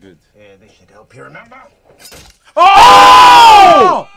Good. Yeah, they should help you, remember? Oh!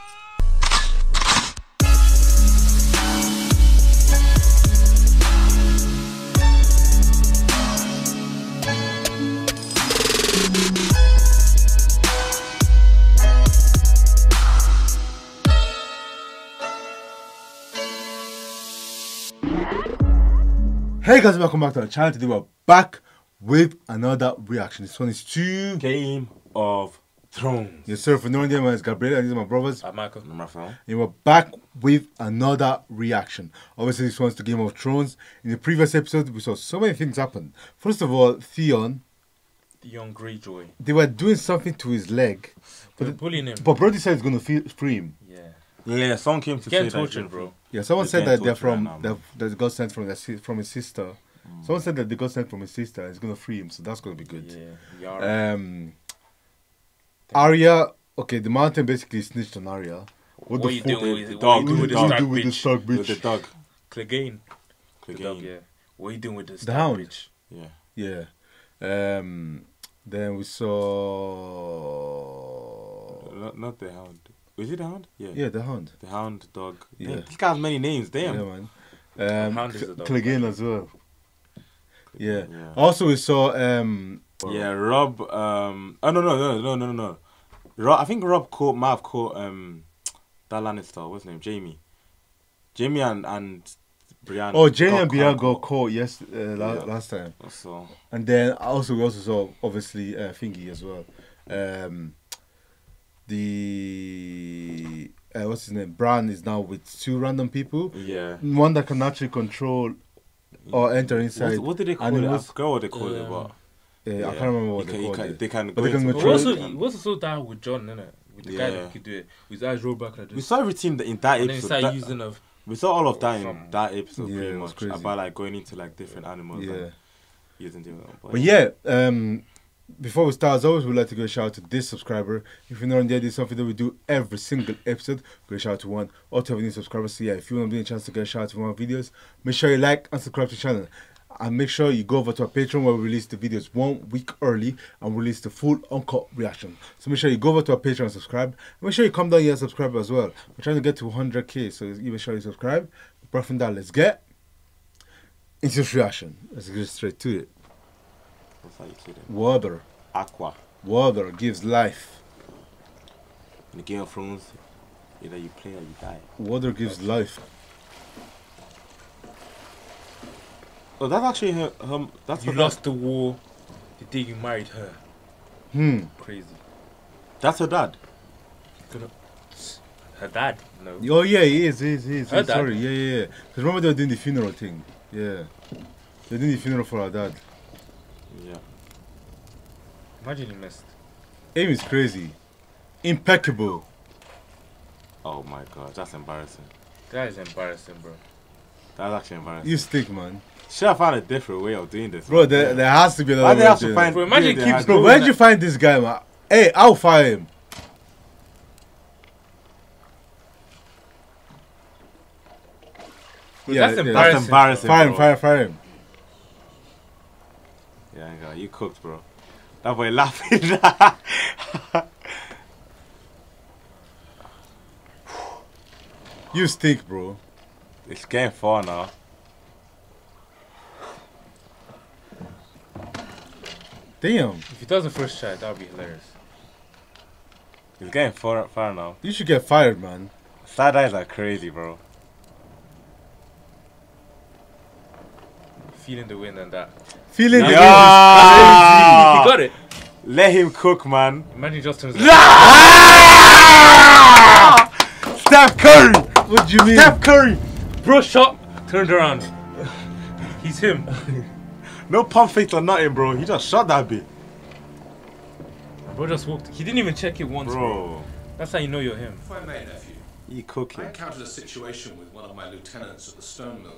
Hey guys, welcome back to our channel. Today we're back with another reaction. This one is to Game of Thrones. Yes sir, for knowing them, my name is Gabriele, and these are my brothers. I'm Michael. I'm Raphael. And we're back with another reaction. Obviously this one's to Game of Thrones. In the previous episode we saw so many things happen. First of all, Theon Greyjoy. They were doing something to his leg. They're bullying him. But Brody said it's going to free him. Yeah. Yeah, someone came to say that, bro. Yeah, someone said that they're from, that got sent from his sister. Someone said that they got sent from his sister. It's gonna free him, so that's gonna be good. Yeah. Arya, okay, the mountain basically snitched on Arya. What do you do with the dog? What do you do with the Stark bitch? The dog. Clegane. Clegane. Yeah. What are you doing with the Stark bitch? Yeah. Yeah. Then we saw. Not the hound. Is it the hound? Yeah. Yeah, the hound. The hound, dog. Yeah. Damn, he's got many names, damn. Yeah, man. Hound is a dog. Clegane as well. Yeah. Yeah. Also, we saw. Yeah, Rob. Oh no. Rob, I think Rob might have caught that Lannister. What's his name? Jaime. Jaime and Brianne. Oh, Jaime and Brianne got caught last time. So. And then also we also saw obviously Thingy as well. The what's his name? Bran is now with two random people. Yeah. One that can actually control or enter inside. What did they call it? I forgot what they called it, but yeah, I can't remember what they called it. They can control. Also that with John, innit? With the guy that could do it. With his eyes rolled back like this. We saw everything in that episode. Then using of. We saw all of that in that episode pretty much about like going into like different animals. Yeah. Using different. But yeah. Before we start, as always, we'd like to give a shout out to this subscriber. If you're not on there, this is something that we do every single episode. Give a shout out to one or to have a new subscriber. So yeah, if you want to be a chance to get a shout out to one of our videos, make sure you like and subscribe to the channel. And make sure you go over to our Patreon where we release the videos 1 week early and release the full uncut reaction. So make sure you go over to our Patreon and subscribe. And make sure you come down here and subscribe as well. We're trying to get to 100k, so make sure you subscribe. Apart from that, let's get into this reaction. Let's get straight to it. Water. Aqua. Water gives life. In the Game of Thrones, either you play or you die. Water gives life. Oh, that's actually her that's you lost the war the day you married her. Crazy. That's her dad. Her dad? No. Oh yeah, he is. Her dad. Sorry, yeah. Because remember they were doing the funeral thing. Yeah. They were doing the funeral for her dad. Yeah. Imagine you missed. Aim is crazy. Impeccable. Oh my god, that's embarrassing. That is embarrassing, bro. That's actually embarrassing. You stick, man. Should I find a different way of doing this? Bro, there has to be another way of doing this. Bro, imagine keeps. Bro, where'd you find this guy, man? Hey, I'll fire him. Yeah, that's embarrassing. That's embarrassing. Fire him. Yeah, you cooked, bro. That boy laughing. You stink, bro. It's getting far now. Damn. If he does the first shot, that would be hilarious. It's getting far now. You should get fired, man. Side eyes are crazy, bro. Feeling the wind and that. Feeling the wind. He got it. Let him cook, man. Imagine just turns. Steph Curry. What do you mean? Steph Curry. Bro, shot. Turned around. He's him. No pump fake or nothing, bro. He just shot that bit. Bro just walked. He didn't even check it once, bro. That's how you know you're him. If I may, nephew. You cooking. I encountered a situation with one of my lieutenants at the stone mill.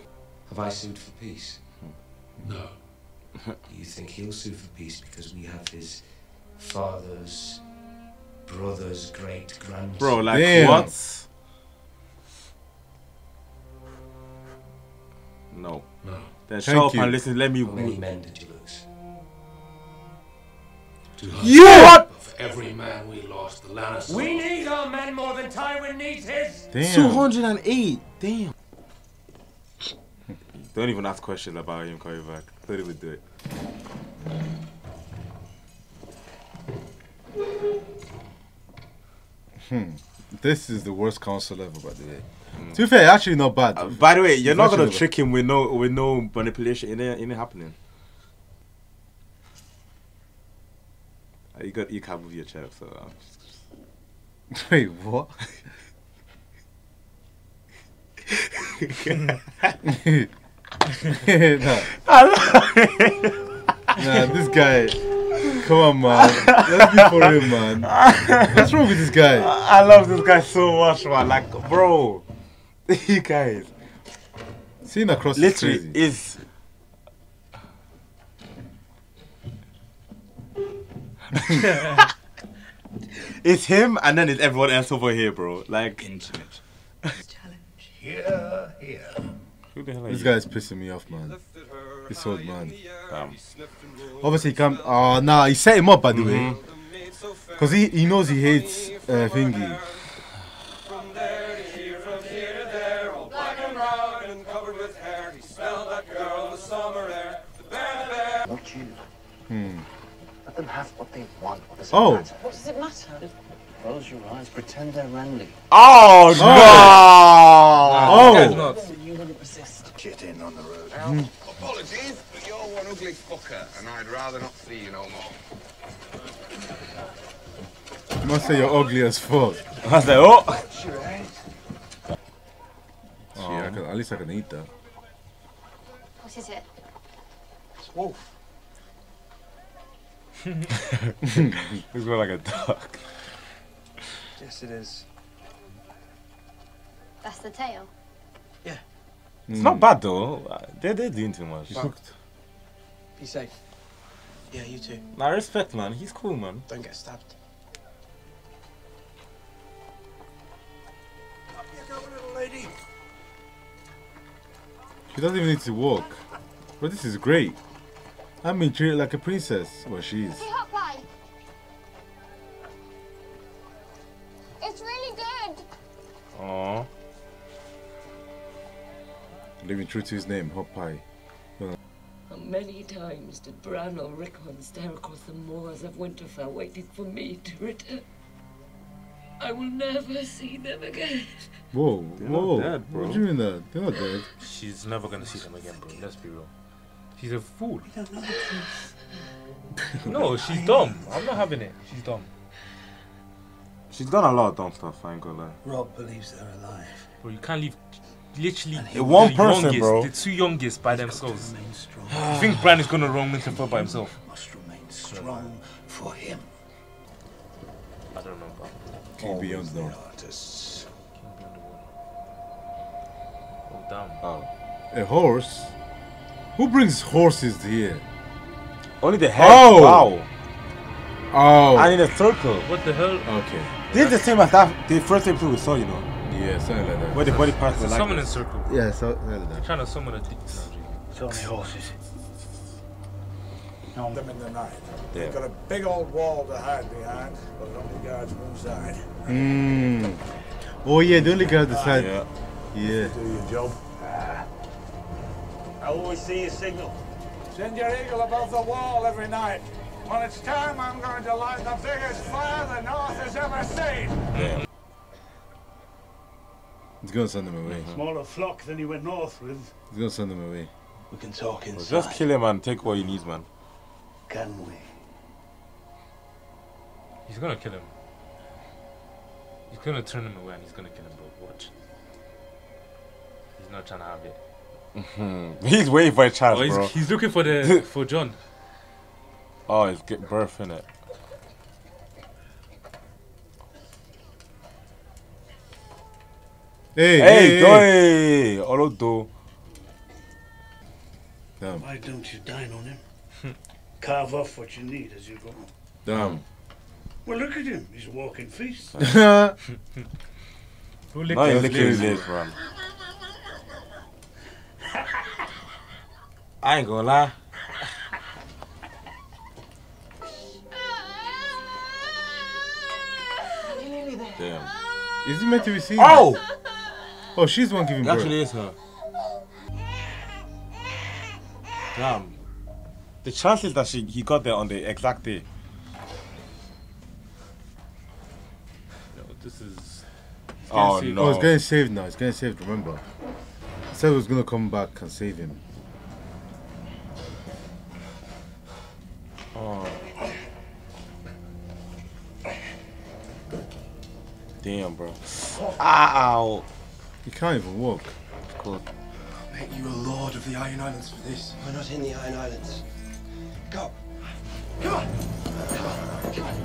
Have I sued for peace? No. You think he'll sue for peace because we have his father's brother's great grandson? Bro, like what? No. Then shut up and listen. Let me. How many men did you lose? You what? Every man we lost, the Lannisters. We need our men more than Tywin needs his. Damn. 208. Damn. Don't even ask questions about him coming back. I thought he would do it. This is the worst council ever, by the way. To be fair, actually not bad. By the way, you're not gonna trick him with no manipulation in it happening. You can't move your chair, so I'm just... Wait, what? Nah, this guy. Come on, man. Let's be for him, man. What's wrong with this guy? I love this guy so much, man. Like, bro, you guys. Seeing across literally is. It's him, and then it's everyone else over here, bro. Like intimate. Challenge. Here, here. Who the hell are you? This guy's pissing me off, man. This old man. Damn. Obviously, he can't. Oh, nah, he set him up, by the way. Because he knows he hates Thingy. From there to here, from here to there, all black and brown and covered with hair. He smelled that girl in the summer air. The bear. Don't you? Let them have what they want. What does it matter? What does it matter? Close your eyes, pretend they're Renly. Oh, no! Oh! You wouldn't resist. Get in on the road. Apologies, but you're one ugly fucker, and I'd rather not see you no more. You must say you're ugly as fuck. I say, oh! Oh, yeah, at least I can eat that. What is it? It's wolf. It's more like a duck. Yes, it is. That's the tail? Yeah. It's not bad, though. They're doing too much. Be safe. Yeah, you too. Nah, respect, man. He's cool, man. Don't get stabbed. Up you go, little lady. She doesn't even need to walk. But this is great. I mean, treat her like a princess. Well, she is. Hey, Hot Pie. It's really good. Aww. Living true to his name, Hot Pie. How many times did Bran or Rickon stare across the moors of Winterfell waiting for me to return? I will never see them again. Whoa, whoa. They're not dead, bro. What do you mean that? They're not dead. She's never going to see them again, bro. Let's be real. She's a fool. You don't know the truth. No, she's dumb. I'm not having it. She's dumb. She's done a lot of dumb stuff, I ain't gonna lie. Rob believes they're alive. Bro, you can't leave literally one person, youngest, bro. The two youngest by themselves. You think Bran is gonna wrong Winterfell by himself? Must remain strong for him. I don't know, bro. King Beyond the Artists. King Beyond the Wall. Oh, damn. Oh. A horse? Who brings horses here? Only the head. Oh. Wow. Oh. And in a circle. What the hell? Okay. This is the same as that the first episode we saw, you know. Yeah, something like that. Where the body parts were like summoning circle. Yeah, something like that. They're trying to summon a dick. So many horses. Helm them in the night. Yeah. They've got a big old wall to hide behind, but it only guards one side. Mmm. Oh yeah, they only guard the side. Yeah. Yeah. Do your job. I always see a signal. Send your eagle above the wall every night. When it's time, I'm going to light the biggest fire the North has ever seen. Yeah. It's going to send them away. Smaller flock than he went north with. It's going to send them away. We can talk inside. Well, just kill him and take what he needs, man. Can we? He's going to kill him. He's going to turn him away and he's going to kill him, bro. Watch. He's not trying to have it. He's waiting for a chance, bro. He's looking for the John. Oh, he's getting birth in it. Hey, Olodo. Damn. Why don't you dine on him? Carve off what you need as you go. Damn. Well, look at him. He's a walking feast. Who licked his lips, bro? I ain't gonna lie. Damn. Is it meant to be seen? Oh! Oh, she's the one giving birth. It actually is her. Damn. The chances that he got there on the exact day. No, this is... Oh, no. Oh, it's getting saved now. It's getting saved, remember. He said he was going to come back and save him. Oh. Damn, bro. Ow! He can't even walk. It's cool. I'll make you a lord of the Iron Islands for this. We're not in the Iron Islands. Go! Come on! Come on! Come on! Come on!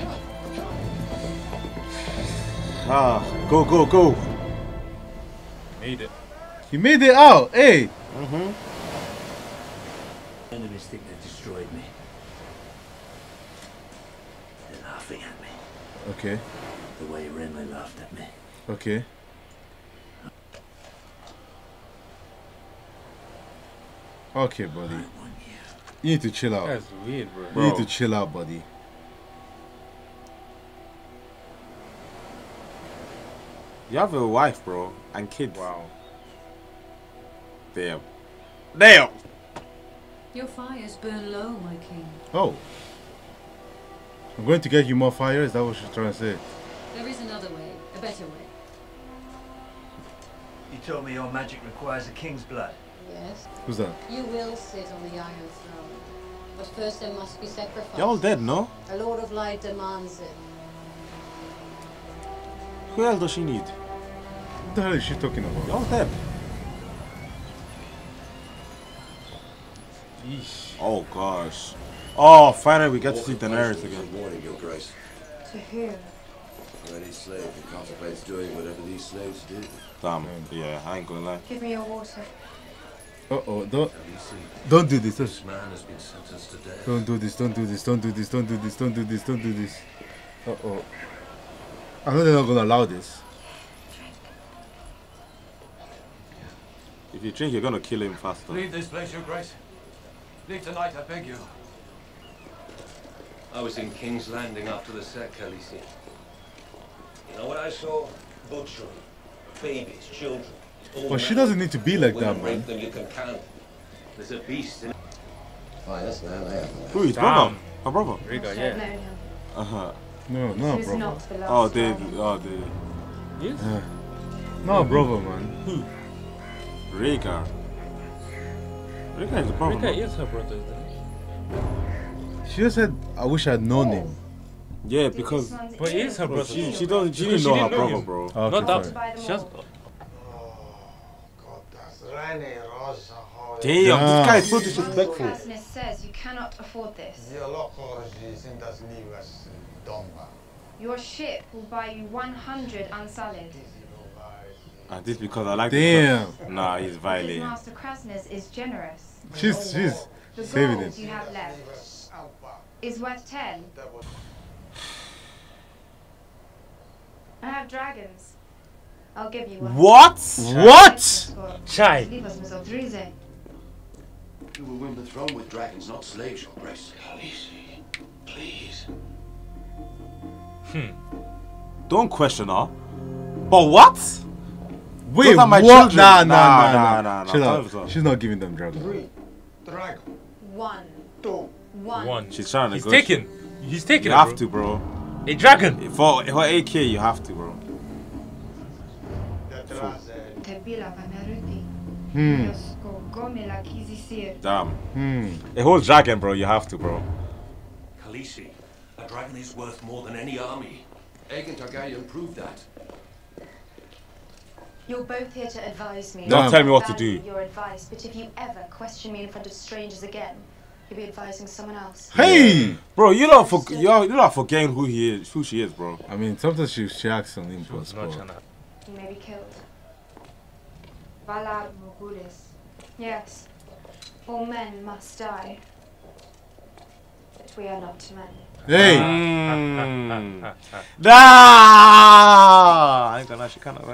Come on! Ah, go, go, go! Made it. You made it out, hey! Mm-hmm. Enemies think they destroyed me. They're laughing at me. Okay. The way Renly laughed at me. Okay. Okay, buddy. You need to chill out. That's weird, bro. You need to chill out, buddy. You have a wife, bro, and kids. Wow. Damn. Damn! Your fires burn low, my king. Oh. I'm going to get you more fire? Is that what she's trying to say? There is another way, a better way. You told me your magic requires a king's blood. Yes. Who's that? You will sit on the Iron Throne. But first there must be sacrifice. You're all dead, no? A Lord of Light demands it. Who else does she need? What the hell is she talking about? You're all dead. Yeesh. Oh gosh. Oh, finally we get to see Daenerys again. Good morning, Your Grace. To who? Any slave that contemplates doing whatever these slaves do. Damn, yeah, I ain't gonna lie. Give me your water. Uh-oh, don't do this. This man has been sentenced to death. Don't do this, don't do this, don't do this, don't do this, don't do this, don't do this. Uh-oh. I know they're not gonna allow this. If you drink, you're gonna kill him faster. Leave this place, Your Grace. Leave tonight, I beg you. I was in King's Landing after the sack, Khaleesi. You know what I saw? Butchery, babies, children. Well, she doesn't need to be like that, man. There's a beast in... Oh, that's man. Who is brother? My brother. Riga, yeah. Uh-huh. No, no, brother. Oh, David. Oh, David. Yes? No, brother, man. Who? Riga. Riga is the brother. Riga is her brother. She just said, I wish I had known him. Yeah, because... But he is her brother. She doesn't... She didn't know her brother, bro. Not that. She just... Damn, this guy is so disrespectful. Business says you cannot afford this. Your ship will buy you 100 unsullied. And this because I like. Damn. Nah, he's violating. Master Krasnus is generous. She's saving it. You have left is worth 10. I have dragons. I'll give you one. What? What? Chai. You will win the throne with dragons, not slaves, Your Grace. Khaleesi, please. Don't question her. But what? Wait, those are my children. Nah. She's not giving them dragons. One. She's trying to go. He's taking. You have to, bro. A dragon. For AK, you have to, bro. Damn. A whole dragon, bro. You have to, bro. Khaleesi, a dragon is worth more than any army. Aegon Targaryen proved that. You're both here to advise me. Don't tell me what to do. Your advice, but if you ever question me in front of strangers again, you'll be advising someone else. Hey, bro, you're not forgetting who he is, who she is, bro. I mean, sometimes she acts on impulse, bro. You may be killed. Valar Morghulis. Yes. All men must die. But we are not men. Hey! I ain't gonna lie, she kind of...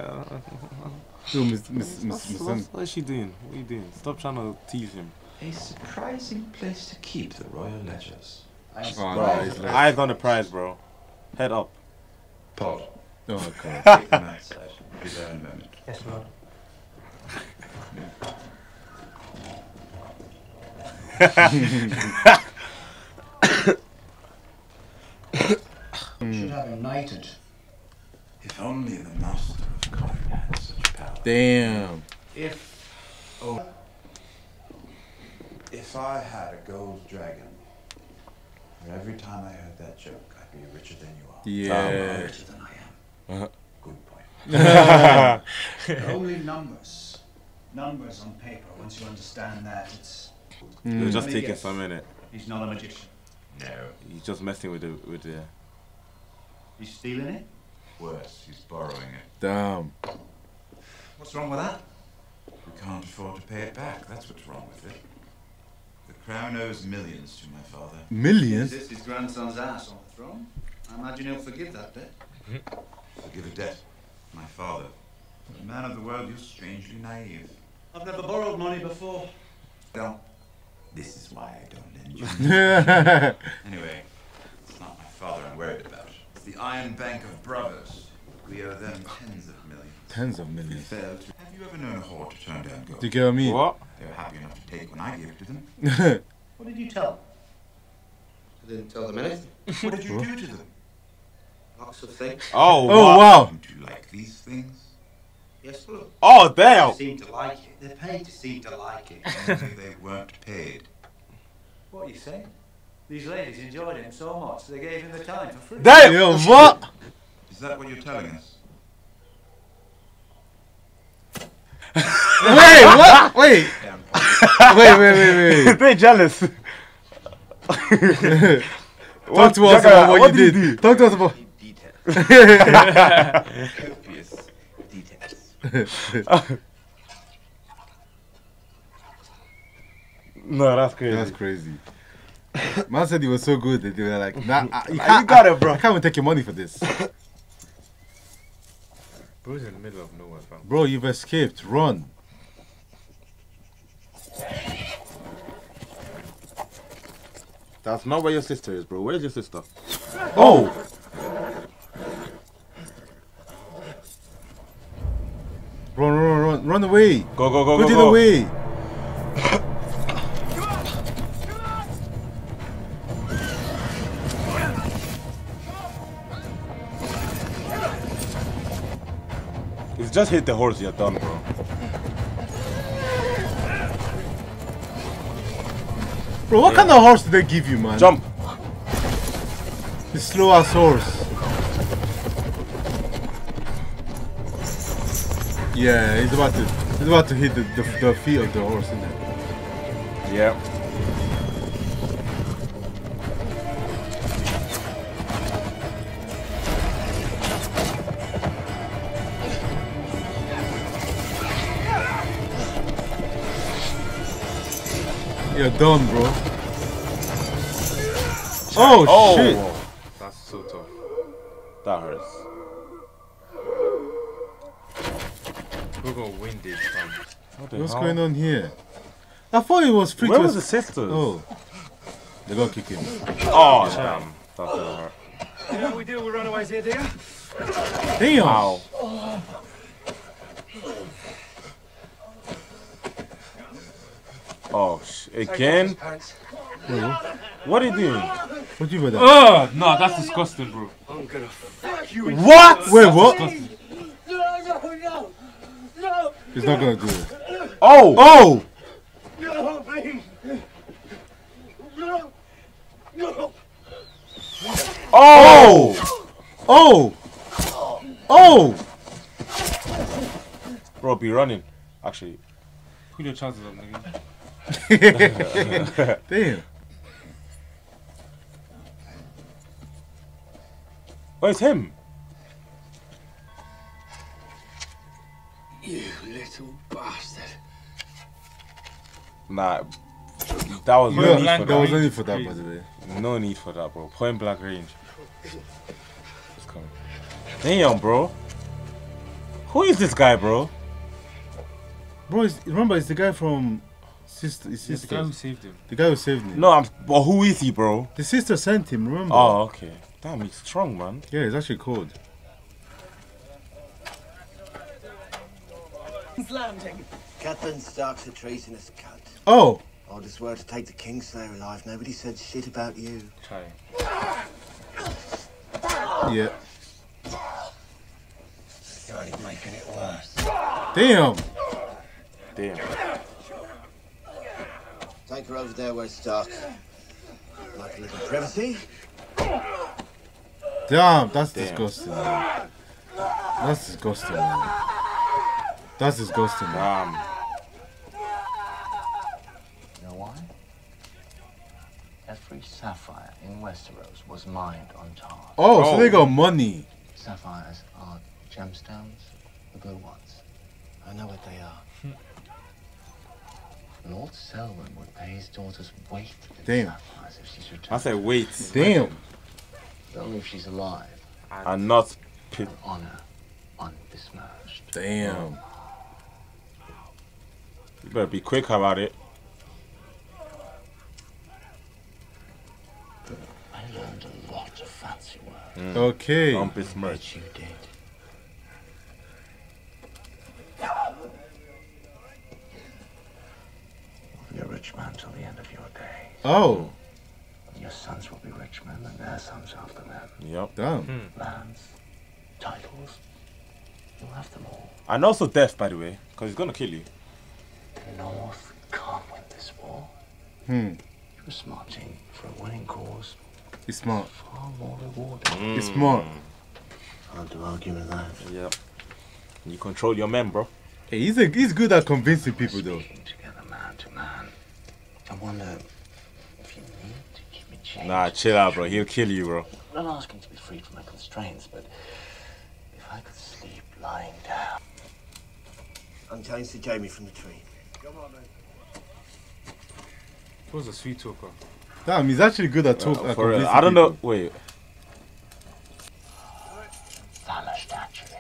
What is she doing? What are you doing? Stop trying to tease him. A surprising place to keep the royal letters. I am surprised. Eyes on the prize, bro. Head up. Pod. Oh, God. Take them outside. Be there in a moment. Yes, Lord. Should have him knighted. If only the master of coin had such power. Damn. If I had a gold dragon, and every time I heard that joke, I'd be richer than you are. Yeah. I'm richer than I am. Good point. Only numbers. Numbers on paper. Once you understand that, it's... It was just taking some minute. He's not a magician. No. He's just messing with the... He's stealing it? Worse, he's borrowing it. Damn. What's wrong with that? We can't afford to pay it back. That's what's wrong with it. The crown owes millions to my father. Millions? It's his grandson's ass on the throne. I imagine he'll forgive that debt. Forgive a debt? My father. A man of the world, you're strangely naive. I've never borrowed money before. Don't. This is why I don't lend you. Anyway, it's not my father I'm worried about. It's the Iron Bank of Brothers. We owe them tens of millions. Tens of millions? Have you ever known a whore to turn down gold? Do you get what I mean? What? They were happy enough to take when I gave it to them. What did you tell them? I didn't tell them anything. What did you do to them? Lots of things. Oh, wow. Don't you like these things? Yes, look. Oh, damn! They seem to like it. They're paid to seem to like it. Only they weren't paid. What are you saying? These ladies enjoyed him so much, they gave him the time for free. Damn! What? Is that what you're telling us? Wait, what? Wait! Wait. They're jealous. Talk to us about what you did. Talk to us about... Details. No, that's crazy. That's crazy. Man said he was so good that they were like, nah, you got it, bro. I can't even take your money for this. Bro's in the middle of nowhere, fam. Bro, you've escaped. Run. That's not where your sister is, bro. Where's your sister? Oh! Run away! Go! Put it away! If you just hit the horse, you're done, bro. Bro, what kind of horse did they give you, man? Jump! The slow-ass horse. Yeah, he's about to hit the feet of the horse, isn't it? Yeah. You're done, bro. Oh shit! That's so tough. That hurts. We're gonna win this time. What's going on here? I thought it was freaking. Where was the sisters? Oh. They got kicking. Oh, damn. That's gonna hurt. You know what we do? We run away here, dear. Damn. Wow. Oh, again? What are you doing? What do you do? Oh, no, that's disgusting, bro. I'm gonna fuck you. What? Wait, what? No. He's not gonna do it. Oh! No, please! No! Oh! Oh! Bro, be running. Actually, put your chances up, nigga. Damn. Oh, it's him. You little bastard. Nah, that was no need for that. There was no need for that, by the way. No need for that, bro. Point blank range. It's coming. Damn, bro. Who is this guy, bro? Bro, remember, it's the guy from his sister. The guy who saved him. The guy who saved me. No, but who is he, bro? The sister sent him, remember? Oh, okay. Damn, he's strong, man. Yeah, he's actually cold. King's Landing. Catelyn Stark's a treasonous cunt. Oh. I just swear to take the Kingslayer alive. Nobody said shit about you. Okay. Yeah. Started making it worse. Damn. Damn. Take her over there where Stark. Like a little privacy. Damn, that's disgusting. Man. That's disgusting. Man. That's disgusting. Man. You know why? Every sapphire in Westeros was mined on Tarth. Oh, so they got money. Sapphires are gemstones, the good ones. I know what they are. Lord Selwyn would pay his daughter's weight in sapphires if she's returned. I said weight. Damn. Only if she's alive. And not pit. Honor undismerged. Damn. You better be quick about it. I learned a lot of fancy words. Mm. Okay. Undismerged. You did. You're a rich man till the end of your days. Oh. Your sons will be rich men and their sons after them. Yep. Damn. Hmm. Lands, titles, you'll have them all. And also death, by the way, because he's going to kill you. The North can't win this war. Hmm. You're a smart team for a winning cause. He's smart. It's far more rewarding. Mm. He's smart. Hard to argue with that. Yep. You control your men, bro. Hey, he's good at convincing people, though. I wonder if you need to keep me changed. Nah, chill out, bro. He'll kill you, bro. I'm not asking to be freed from my constraints, but if I could sleep lying down. I'm telling Sir Jaime from the tree. Come on, man. He was a sweet talker. Damn, he's actually good at talking. I don't know. Wait. Vanished, actually.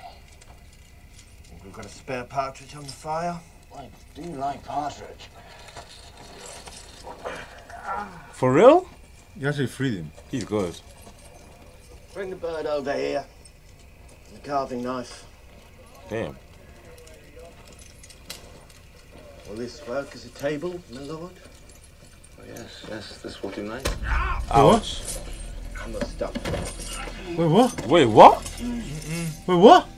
Think we've got a spare partridge on the fire? I do like partridge. For real? You actually freed him. He's good. Bring the bird over here. The carving knife. Damn. Will this work as a table, my lord? Oh, yes, yes, this will do nice. Ouch. I'm not stuck. Wait, what? Wait, what? Mm-mm. Wait, what?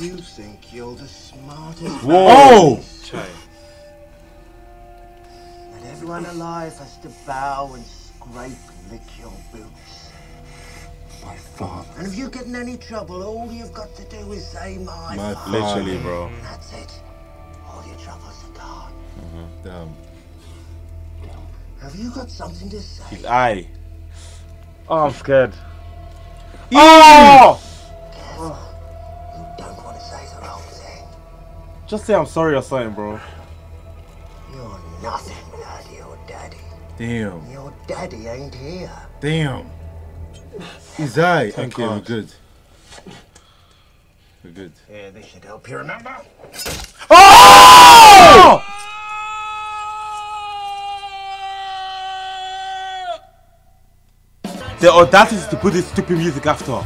You think you're the smartest. Whoa! And everyone alive has to bow and scrape and lick your boots. My father. And if you get in any trouble, all you've got to do is say my father. Literally, bro. And that's it. All your troubles are gone. Mm-hmm. Damn. Have you got something to say? I. Oh, I'm scared. Oh! Oh! Just say I'm sorry or something, bro. You're nothing without your daddy. Damn. Your daddy ain't here. Damn. He's alright. Okay, we're good. We're good. Yeah, this should help you remember. Oh! The audacity to put this stupid music after.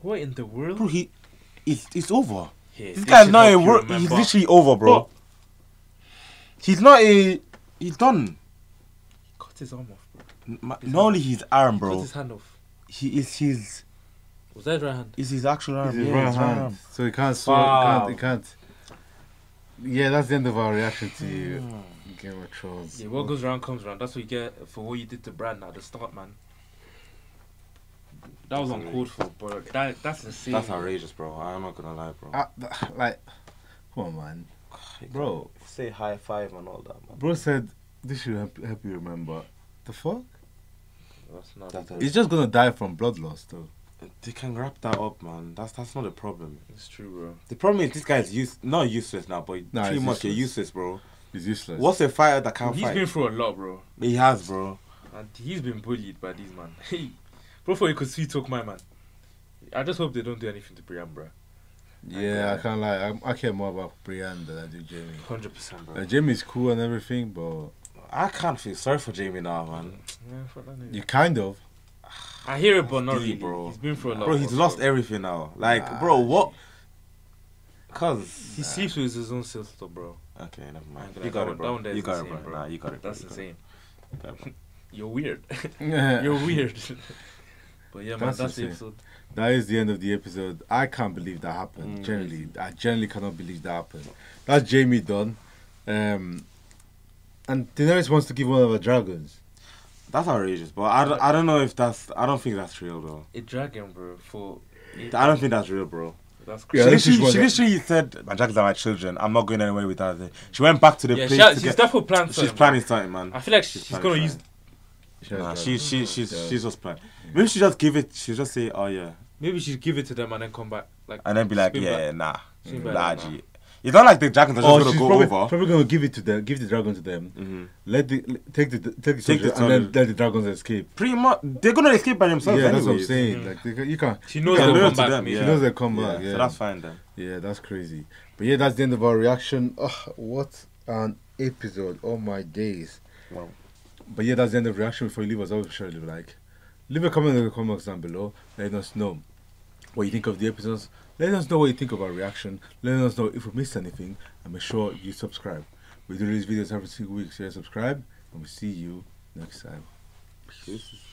What in the world? Bro, it's over. Yeah, this guy's not a word. He's literally over, bro. But he's not a. He's done. He cut his arm off, bro. Not only his arm, bro. He cut his hand off. He is his. Was that his right hand? Is his actual arm? His right hand. So he can't. Wow. He can't. Yeah, that's the end of our reaction to Game of Thrones. Yeah, what goes around comes around. That's what you get for what you did to Bran at the start, man. That was uncalled for, bro. That's insane. That's outrageous, bro. I'm not gonna lie, bro. Like, come on, man. Bro. Say high five and all that, man. Bro said, this should help you remember. The fuck? That's not... He's just gonna die from blood loss, though. They can wrap that up, man. That's not a problem. It's true, bro. The problem is this guy's not useless now, but pretty much he's useless, bro. He's useless. What's a fighter that can't fight? He's been through a lot, bro. He has, bro. And he's been bullied by these, man. Hey. Before you could sweet talk my man. I just hope they don't do anything to Brianne, bro. Yeah, I can't lie. I care more about Brianne than I do Jaime. 100%, bro. Jaime's cool and everything, but I can't feel sorry for Jaime now, man. Yeah, for that name. You kind of. I hear it, but not really, bro. He's been through a lot. Bro, he's lost everything now. Like, bro, what? Cause he sleeps with his own sister, bro. Okay, never mind. You got it, bro. You got it, bro. Nah, you got it. That's insane. You're weird. You're weird. But yeah, man, that's the episode. That is the end of the episode. I can't believe that happened. Generally, I generally cannot believe that happened. That's Jaime done. And Daenerys wants to give one of her dragons. That's outrageous, but I don't know if that's... I don't think that's real, though. A dragon, bro, for... I don't think that's real, bro. That's crazy. Yeah, she literally said, my dragons are my children. I'm not going anywhere without it. She went back to the place she's definitely planning something. She's planning something, man. I feel like she's going to use... Nah, she's just planning. Maybe she just give it... She'll just say, oh, yeah. Maybe she'll give it to them and then come back. Like, and then be like, yeah, nah. Largy. It's not like the dragons are just going to go over. Probably going to give it to them, give the dragon to them. Mm-hmm. Let take the and then let the dragons escape. Pretty much, they're going to escape by themselves. Yeah, anyways. That's what I'm saying. Mm-hmm. Like you can't. She knows they'll come back. She knows they'll come back. Yeah, so that's fine then. Yeah, that's crazy. But yeah, that's the end of our reaction. Oh, what an episode! Oh my days. Wow. But yeah, that's the end of reaction. Before you leave us, I would surely like, leave a comment in the comments down below. Let us know what you think of the episodes. Let us know what you think of our reaction. Let us know if we missed anything, and make sure you subscribe. We do these videos every single week, so yeah, subscribe, and we'll see you next time. Peace.